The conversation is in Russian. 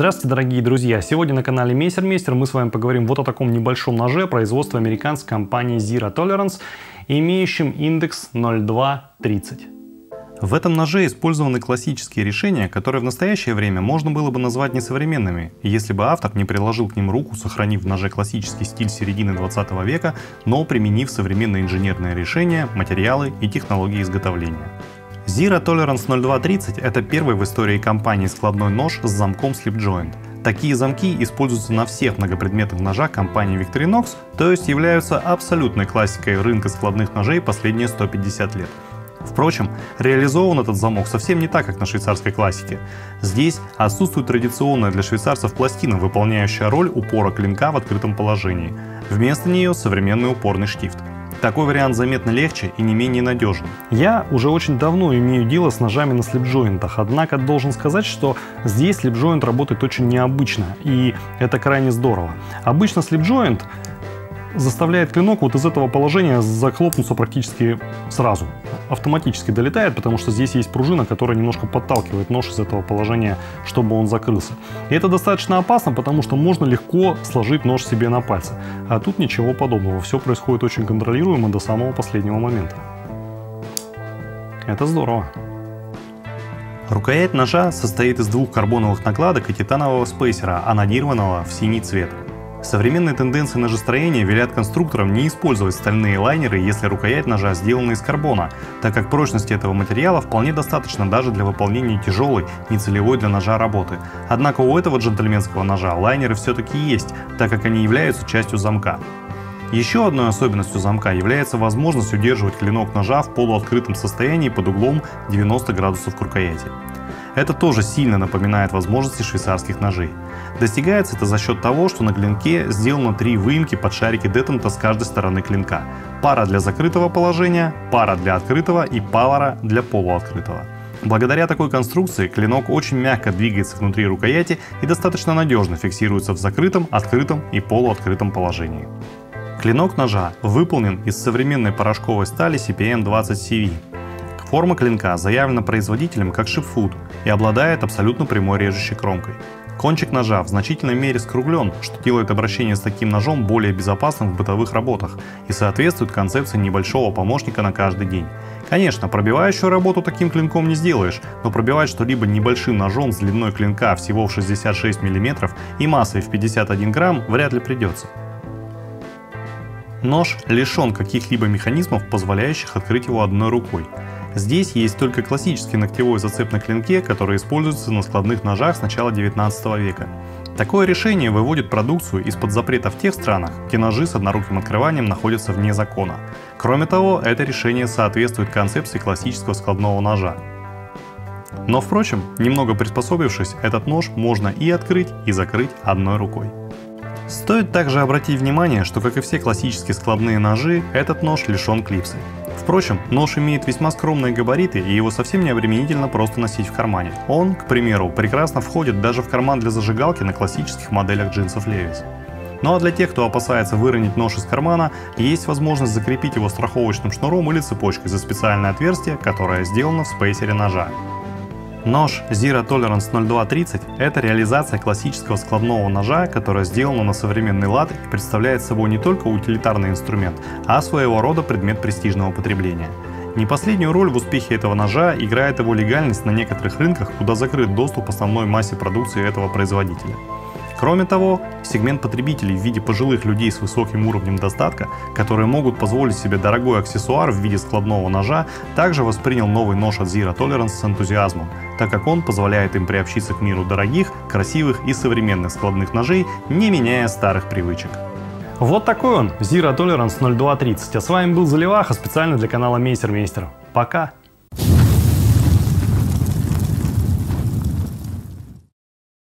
Здравствуйте, дорогие друзья! Сегодня на канале МессерМейстер мы с вами поговорим вот о таком небольшом ноже производства американской компании Zero Tolerance, имеющем индекс 0,230. В этом ноже использованы классические решения, которые в настоящее время можно было бы назвать несовременными, если бы автор не приложил к ним руку, сохранив в ноже классический стиль середины 20 века, но применив современные инженерные решения, материалы и технологии изготовления. Zero Tolerance 0,230 – это первый в истории компании складной нож с замком slip-joint. Такие замки используются на всех многопредметных ножах компании Victorinox, то есть являются абсолютной классикой рынка складных ножей последние 150 лет. Впрочем, реализован этот замок совсем не так, как на швейцарской классике. Здесь отсутствует традиционная для швейцарцев пластина, выполняющая роль упора клинка в открытом положении. Вместо нее современный упорный штифт. Такой вариант заметно легче и не менее надежен. Я уже очень давно имею дело с ножами на слип-джойнтах, однако должен сказать, что здесь слип-джойнт работает очень необычно, и это крайне здорово. Обычно слип-джойнт заставляет клинок вот из этого положения захлопнуться практически сразу. Автоматически долетает, потому что здесь есть пружина, которая немножко подталкивает нож из этого положения, чтобы он закрылся. И это достаточно опасно, потому что можно легко сложить нож себе на пальцы. А тут ничего подобного. Все происходит очень контролируемо до самого последнего момента. Это здорово. Рукоять ножа состоит из двух карбоновых накладок и титанового спейсера, анодированного в синий цвет. Современные тенденции ножестроения велят конструкторам не использовать стальные лайнеры, если рукоять ножа сделана из карбона, так как прочности этого материала вполне достаточно даже для выполнения тяжелой, нецелевой для ножа работы. Однако у этого джентльменского ножа лайнеры все-таки есть, так как они являются частью замка. Еще одной особенностью замка является возможность удерживать клинок ножа в полуоткрытом состоянии под углом 90 градусов к рукояти. Это тоже сильно напоминает возможности швейцарских ножей. Достигается это за счет того, что на клинке сделано 3 выемки под шарики детента с каждой стороны клинка. Пара для закрытого положения, пара для открытого и пара для полуоткрытого. Благодаря такой конструкции клинок очень мягко двигается внутри рукояти и достаточно надежно фиксируется в закрытом, открытом и полуоткрытом положении. Клинок ножа выполнен из современной порошковой стали CPM 20 CV. Форма клинка заявлена производителем как шипфуд и обладает абсолютно прямой режущей кромкой. Кончик ножа в значительной мере скруглен, что делает обращение с таким ножом более безопасным в бытовых работах и соответствует концепции небольшого помощника на каждый день. Конечно, пробивающую работу таким клинком не сделаешь, но пробивать что-либо небольшим ножом с длиной клинка всего в 66 мм и массой в 51 грамм вряд ли придется. Нож лишен каких-либо механизмов, позволяющих открыть его одной рукой. Здесь есть только классический ногтевой зацеп на клинке, который используется на складных ножах с начала 19 века. Такое решение выводит продукцию из-под запрета в тех странах, где ножи с одноруким открыванием находятся вне закона. Кроме того, это решение соответствует концепции классического складного ножа. Но, впрочем, немного приспособившись, этот нож можно и открыть, и закрыть одной рукой. Стоит также обратить внимание, что, как и все классические складные ножи, этот нож лишен клипсы. Впрочем, нож имеет весьма скромные габариты, и его совсем не обременительно просто носить в кармане. Он, к примеру, прекрасно входит даже в карман для зажигалки на классических моделях джинсов Levis. Ну а для тех, кто опасается выронить нож из кармана, есть возможность закрепить его страховочным шнуром или цепочкой за специальное отверстие, которое сделано в спейсере ножа. Нож Zero Tolerance 0,230 – это реализация классического складного ножа, которая сделана на современный лад и представляет собой не только утилитарный инструмент, а своего рода предмет престижного потребления. Не последнюю роль в успехе этого ножа играет его легальность на некоторых рынках, куда закрыт доступ основной массе продукции этого производителя. Кроме того, сегмент потребителей в виде пожилых людей с высоким уровнем достатка, которые могут позволить себе дорогой аксессуар в виде складного ножа, также воспринял новый нож от Zero Tolerance с энтузиазмом, так как он позволяет им приобщиться к миру дорогих, красивых и современных складных ножей, не меняя старых привычек. Вот такой он, Zero Tolerance 0,230. А с вами был Заливаха специально для канала МессерМейстер. Пока!